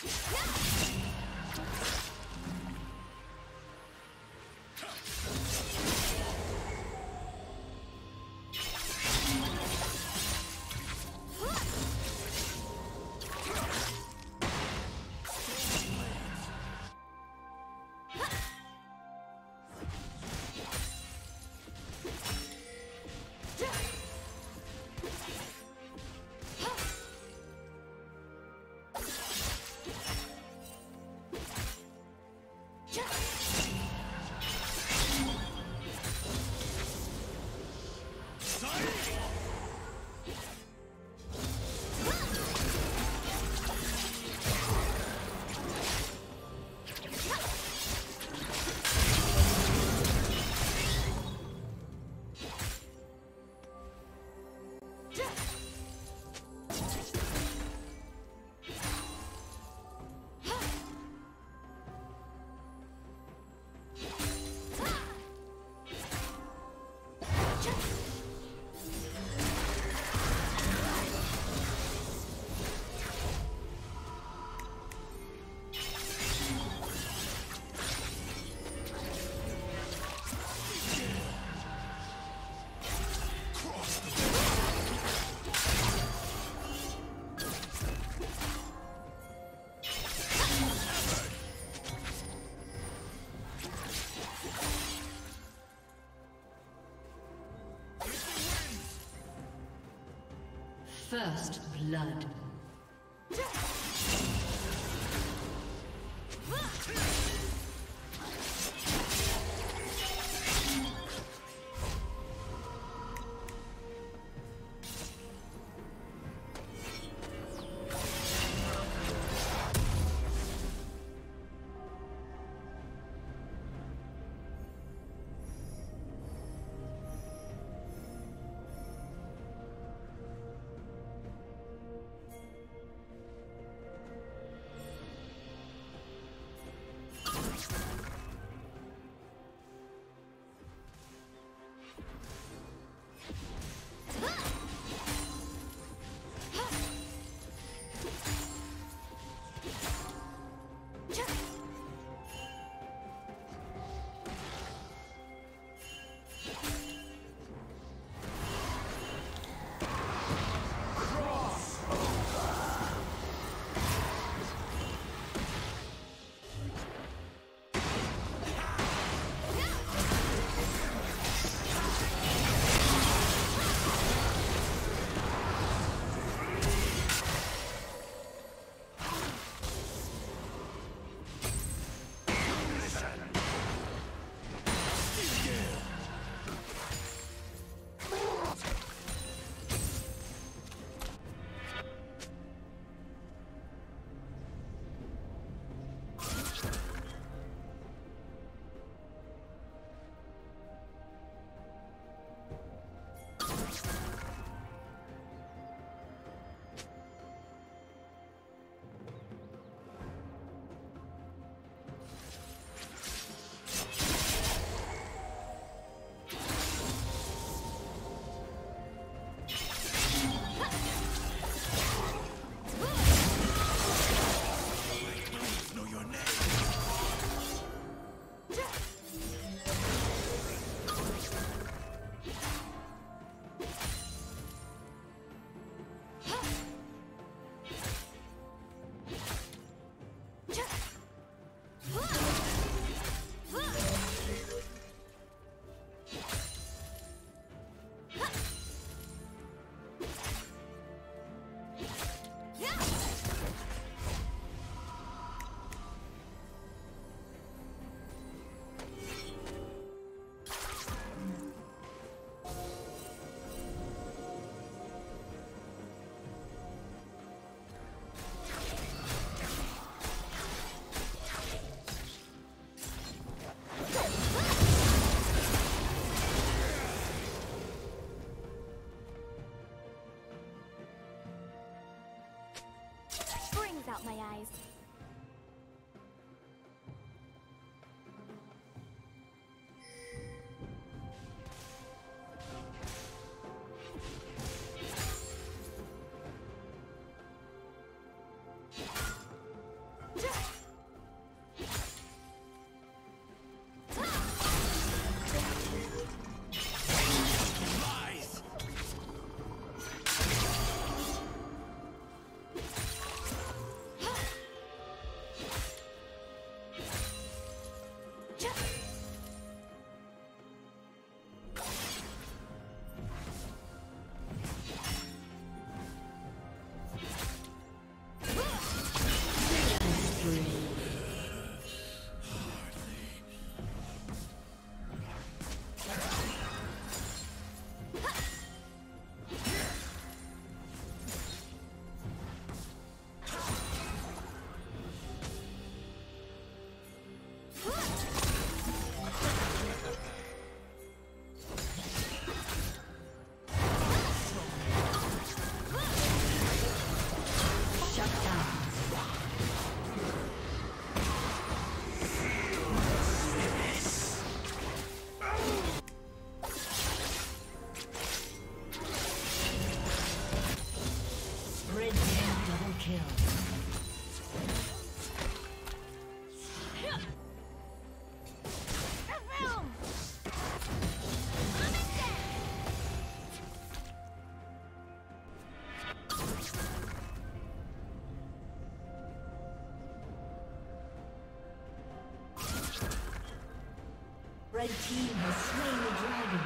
First blood. Out my eyes. Kill. Red team has slain the dragon.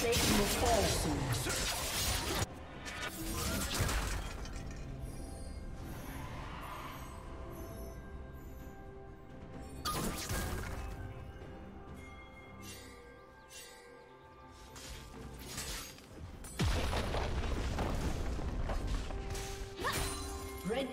Satan will fall soon. Red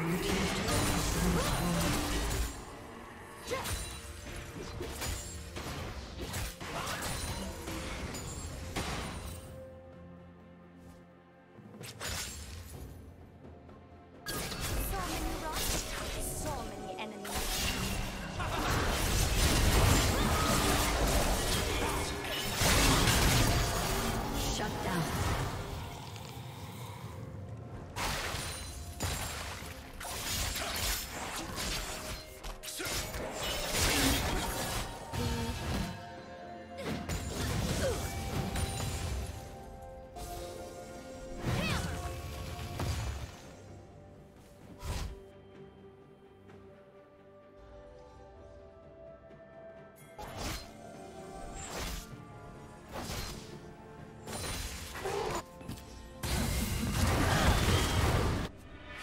Blue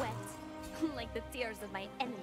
Wet, like the tears of my enemies.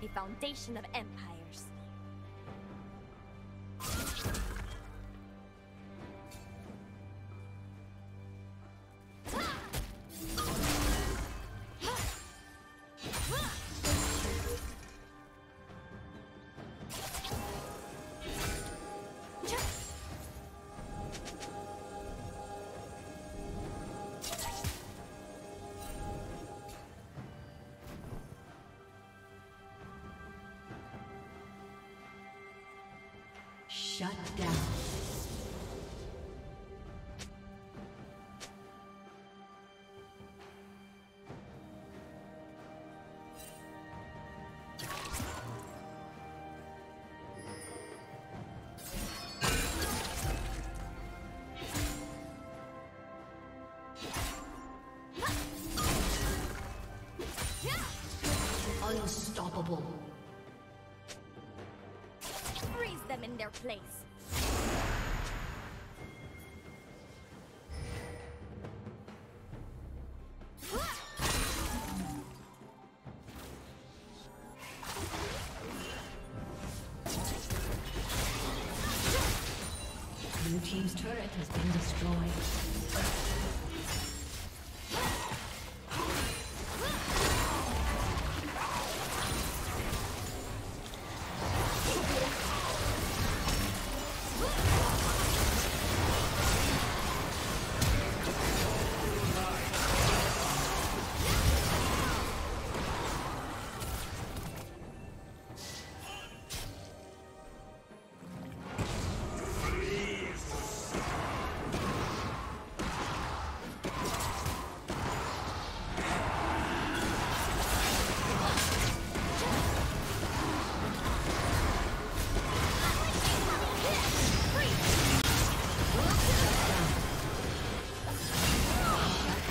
The foundation of empires. Shut down. Unstoppable. Freeze them in their place. Blue team's turret has been destroyed. Team's turret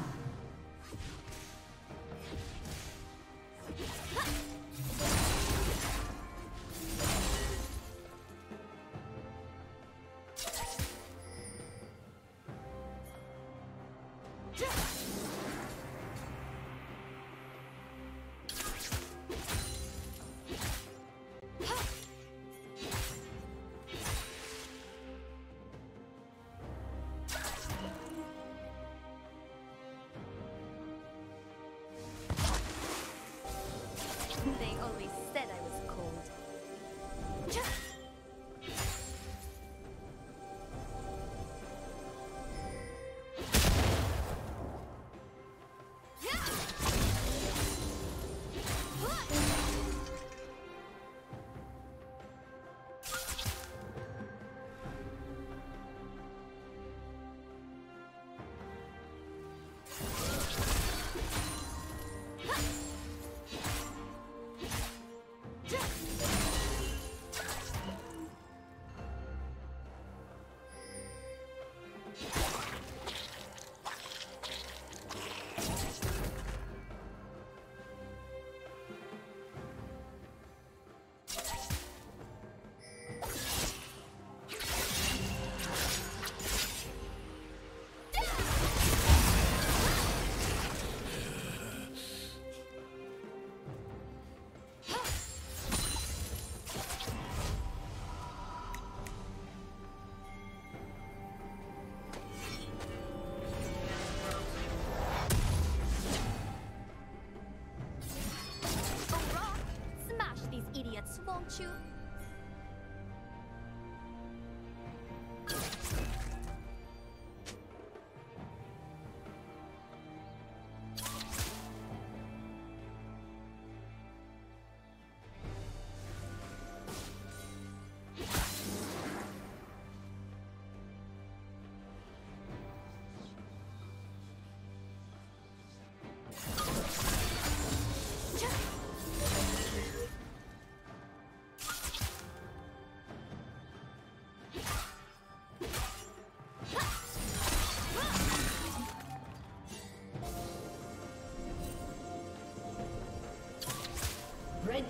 Won't you? Red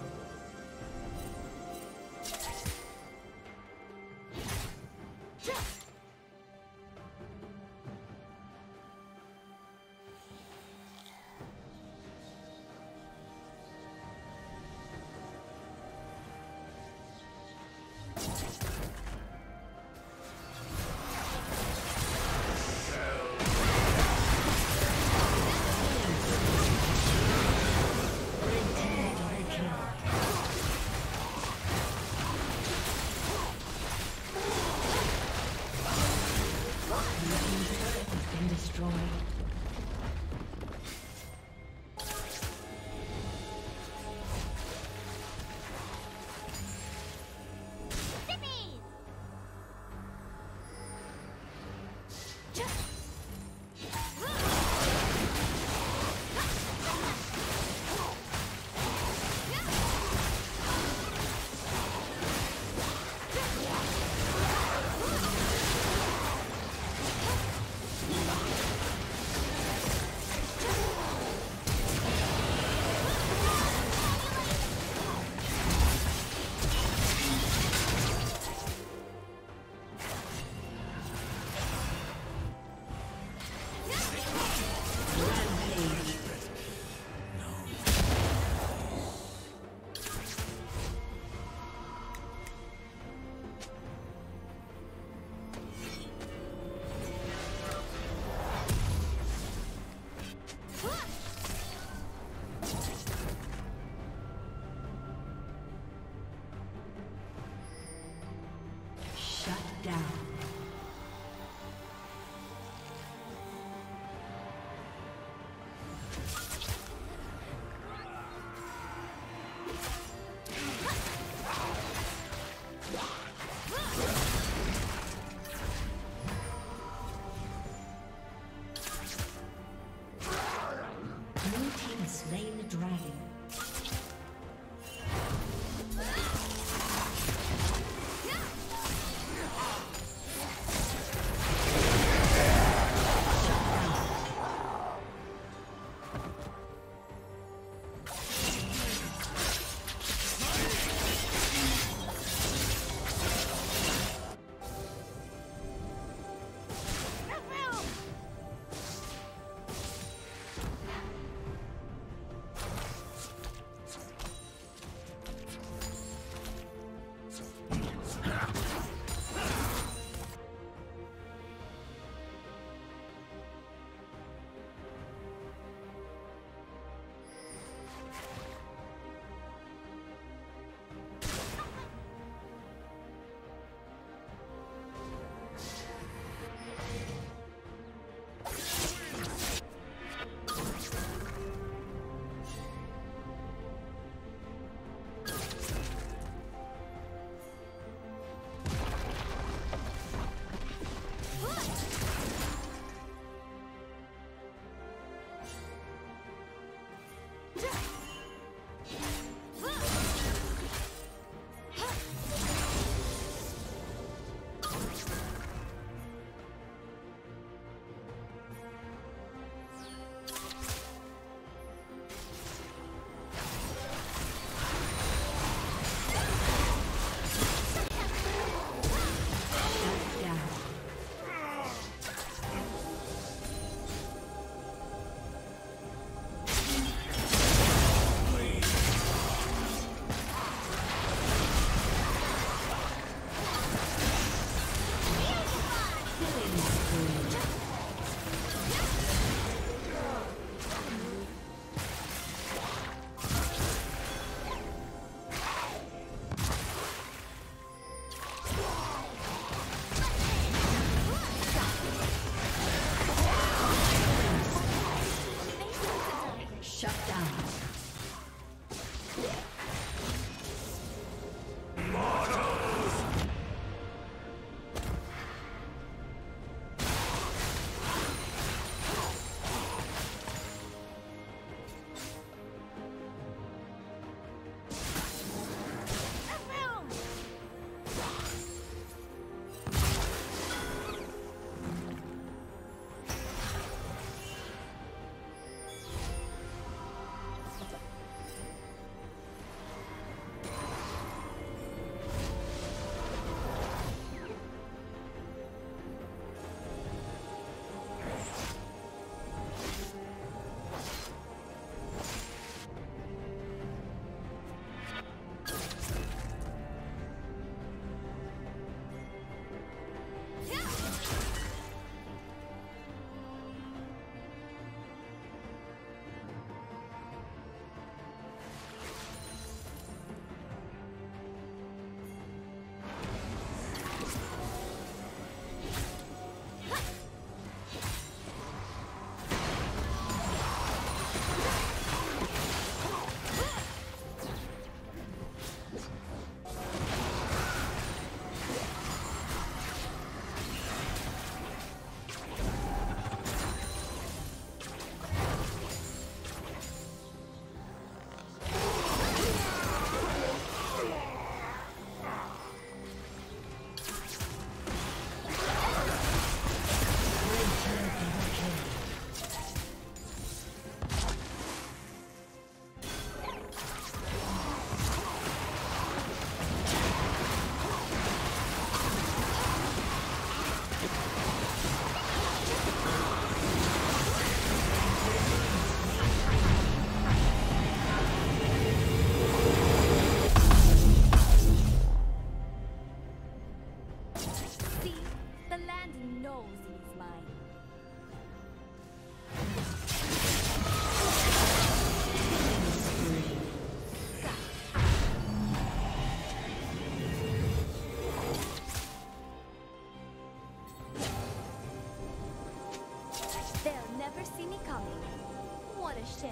shame.